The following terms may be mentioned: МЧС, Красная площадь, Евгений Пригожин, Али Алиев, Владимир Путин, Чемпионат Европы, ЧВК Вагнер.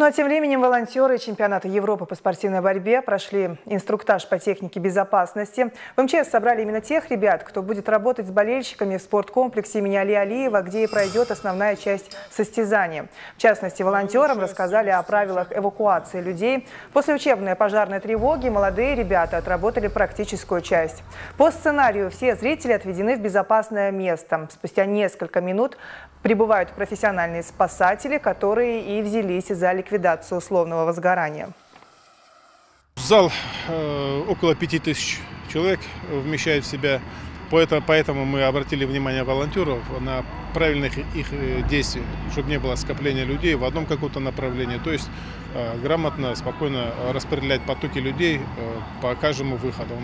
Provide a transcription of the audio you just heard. Ну а тем временем волонтеры чемпионата Европы по спортивной борьбе прошли инструктаж по технике безопасности. В МЧС собрали именно тех ребят, кто будет работать с болельщиками в спорткомплексе имени Али Алиева, где и пройдет основная часть состязания. В частности, волонтерам рассказали о правилах эвакуации людей. После учебной пожарной тревоги молодые ребята отработали практическую часть. По сценарию все зрители отведены в безопасное место. Спустя несколько минут прибывают профессиональные спасатели, которые и взялись за ликвидацию условного возгорания. В зал около 5000 человек вмещает в себя, поэтому мы обратили внимание волонтеров на правильных их действий, чтобы не было скопления людей в одном каком-то направлении. То есть грамотно, спокойно распределять потоки людей по каждому выходу.